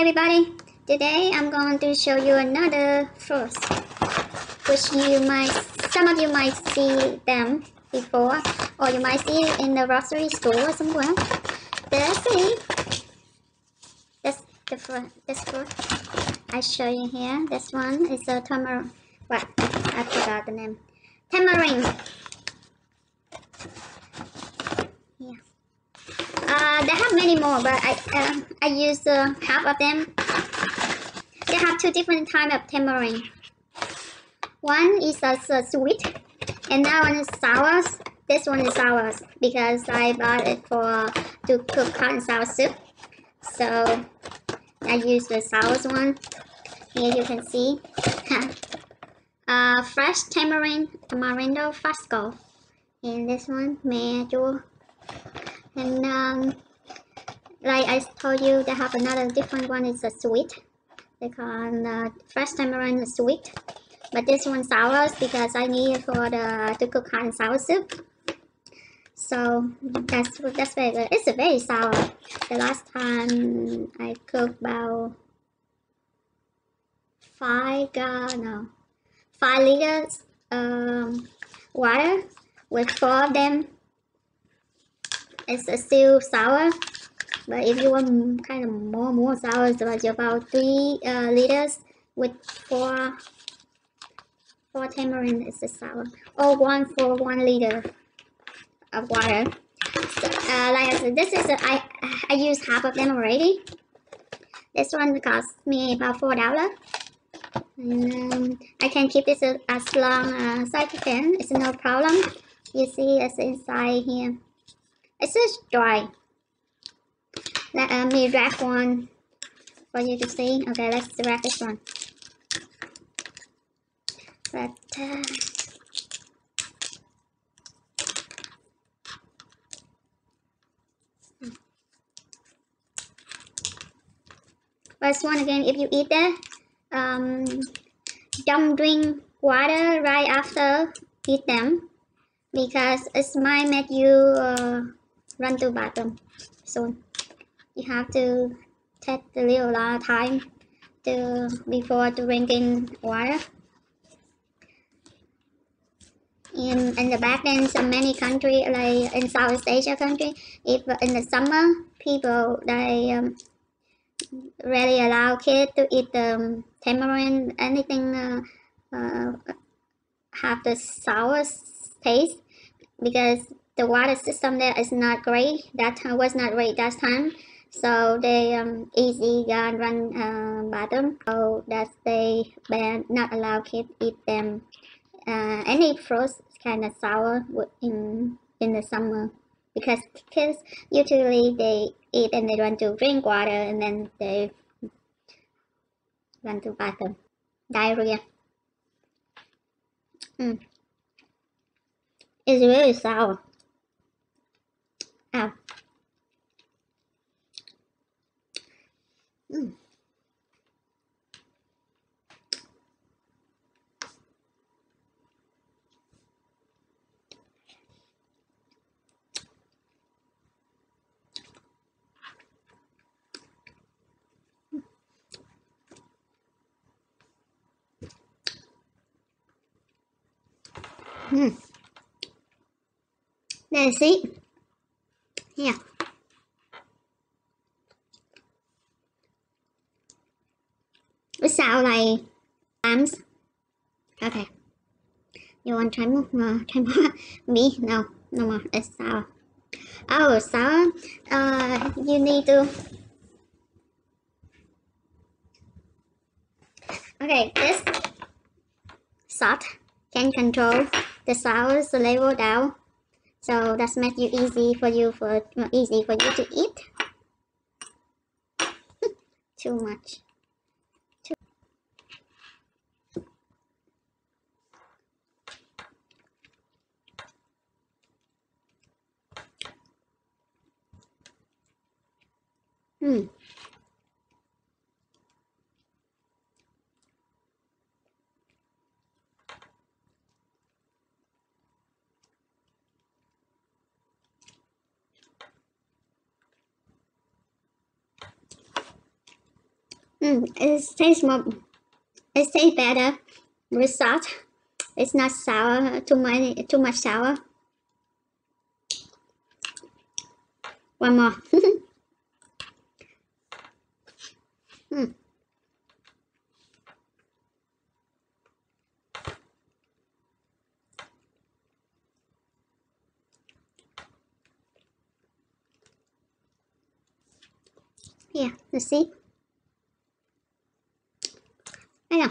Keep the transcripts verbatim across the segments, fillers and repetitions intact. Hello everybody, today I'm going to show you another fruit which you might, some of you might see them before, or you might see it in the grocery store or somewhere. Let's see, this, the fruit, this fruit I show you here, this one is a tamarind, what, I forgot the name, tamarind. Uh, they have many more, but I uh, I use uh, half of them. They have two different types of tamarind. One is a uh, sweet, and that one is sour. This one is sour because I bought it for to cook hot and sour soup. So I use the sour one. Here you can see, uh, fresh tamarind, tamarindo fresco, and this one mango. And um, like I told you, they have another different one. It's a sweet. They call uh, fresh tamarind sweet, but this one sour because I need it for the to cook hot and sour soup. So that's that's very good. It's very sour. The last time I cooked about five uh, no five liters um water with four of them. It's still sour, but if you want kind of more more sour, it's about, about three uh, liters with four four tamarind is sour, or one for one liter of water. So, uh, like I said, this is a, I I use half of them already. This one cost me about four dollars. Um, I can keep this as long as I can. It's no problem. You see, it's inside here. It's just dry. Let uh, me wrap one for you to see. Okay, let's wrap this one. But, uh, first one again, if you eat that, um, don't drink water right after eat them, because it might make you uh, run to bathroom soon. You have to take a little lot of time to before drinking water. In, in the back then, so many countries, like in Southeast Asia country, if in the summer, people, they um, really allow kids to eat um, tamarind, anything uh, uh, have the sour taste, because the water system there is not great. That time was not great that time, so they um, easy uh, run uh, bathroom. So that they ban not allow kids eat them. Uh, any fruits kind of sour in in the summer, because kids usually they eat and they run to drink water and then they run to bathroom, diarrhea. Mm. It's really sour. Ow. Mm. Mm. Let's see. Yeah. It's sour like clams. Okay. You want to try more? No, try more. Me? No. No more. It's sour. Oh, sour. Uh, you need to. Okay, this salt can control the sour level down. So that's make you easy for you for easy for you to eat. Too much. Too. Hmm. Mm, it tastes more. It tastes better with salt. It's not sour. Too much. Too much sour. One more. mm. Yeah, let's see. I know.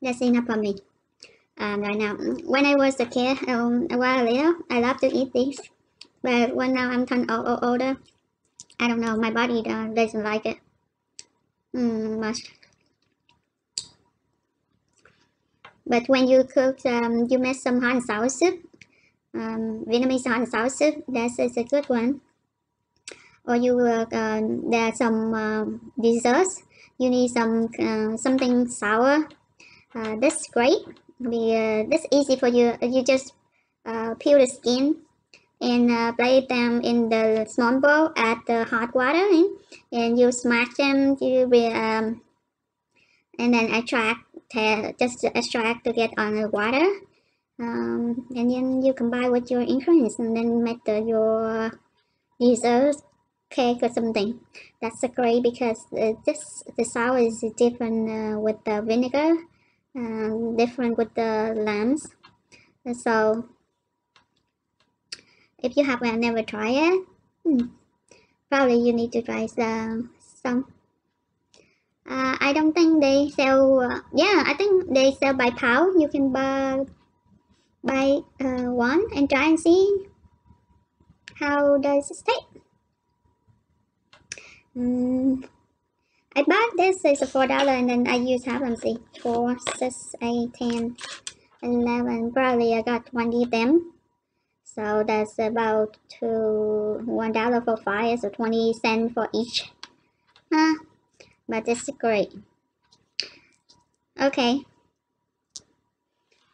That's enough for me. Um, right now, when I was a kid, um, a while later, I loved to eat things. But when now I'm turning older, I don't know. My body uh, doesn't like it mm, much. But when you cook, um, you make some hot sour soup, um, Vietnamese hot sour soup. That is a good one. Or you uh, uh, there are some uh, desserts. You need some uh, something sour. Uh, that's great. Be uh, that's easy for you. You just uh, peel the skin and uh, place them in the small bowl. Add the hot water in, and you smash them. You will, um, and then extract. Just extract to get on the water. Um, and then you combine with your ingredients, and then make the, your dessert. Cake or something. That's great because uh, this the sour is different uh, with the vinegar, um, different with the lambs. So if you have uh, never tried it, hmm, probably you need to try some. some. Uh, I don't think they sell. Uh, yeah, I think they sell by pound. You can buy buy uh, one and try and see how does it taste. Mm, I bought this is four dollar and then I used half and see four, six, eight, ten, eleven. Probably I got twenty of them. So that's about two one dollar for five, so twenty cents for each. Huh? But it's great. Okay.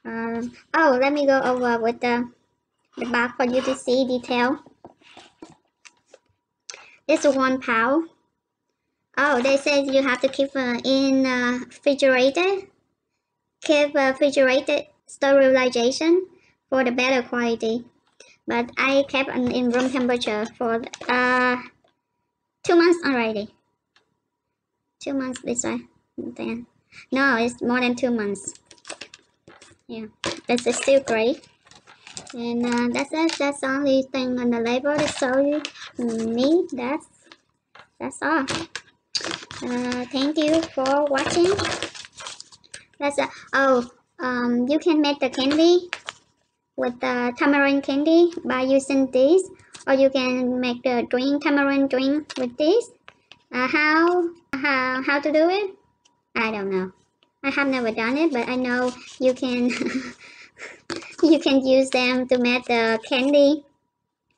Um oh let me go over with the the box for you to see detail. It's one pound. Oh, they said you have to keep uh, in uh, refrigerator. Keep uh, refrigerated sterilization for the better quality. But I kept it in room temperature for uh two months already. Two months this way. Then no, it's more than two months. Yeah, this is still great. And uh, that's it. That's the only thing on the label that sold me. That's that's all. Uh, thank you for watching. That's uh, oh um you can make the candy with the tamarind candy by using this, or you can make the drink tamarind drink with this. Uh, how how how to do it? I don't know. I have never done it, but I know you can. You can use them to make the candy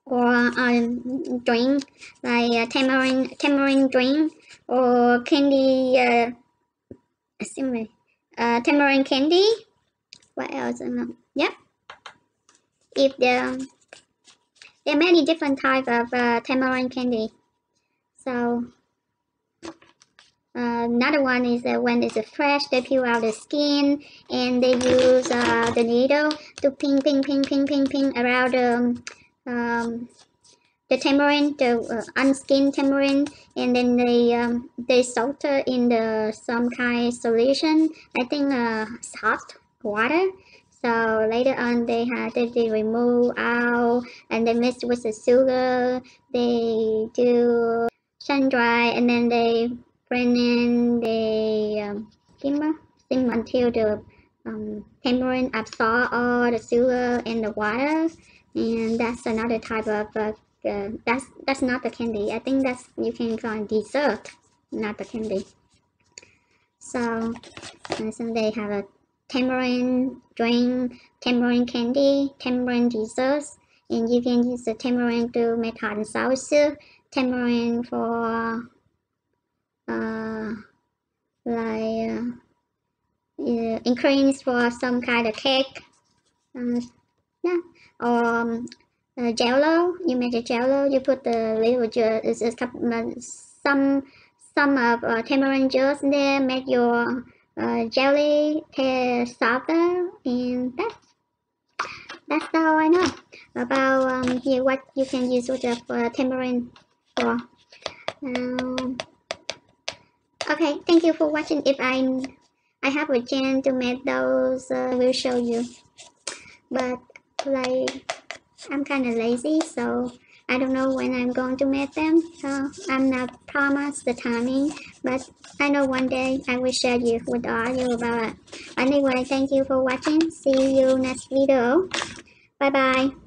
or um, drink like uh, tamarind tamarind drink or candy uh, excuse me, uh tamarind candy. What else? Yep. If the there are many different types of uh, tamarind candy. So Uh, another one is that when it's fresh, they peel out the skin and they use uh, the needle to ping, ping, ping, ping, ping, ping around um, um, the tamarind, the uh, unskinned tamarind, and then they um, they salt it in the some kind of solution. I think uh, hot water. So later on, they have they, they remove out and they mix with the sugar. They do sun dry and then they bring in the um, simmer, simmer until the um, tamarind absorbs all the sugar and the water, and that's another type of uh, uh, that's that's not the candy. I think that's you can call it dessert, not the candy. So, uh, so they have a tamarind drink, tamarind candy, tamarind desserts, and you can use the tamarind to make hot and sour soup. Tamarind for uh like uh, uh, ingredients for some kind of cake, uh, yeah, or um, uh, jello. You make a jello, you put the little uh, some some of uh, tamarind juice in there, make your uh, jelly taste softer, and that's that's all I know about um, yeah, what you can use with the uh, tamarind for. Um, okay, thank you for watching. If I I have a chance to make those, uh, will show you. But like I'm kind of lazy, so I don't know when I'm going to make them, so I'm not promised the timing, but I know one day I will share you with all you about it. Anyway, thank you for watching. See you next video. Bye bye.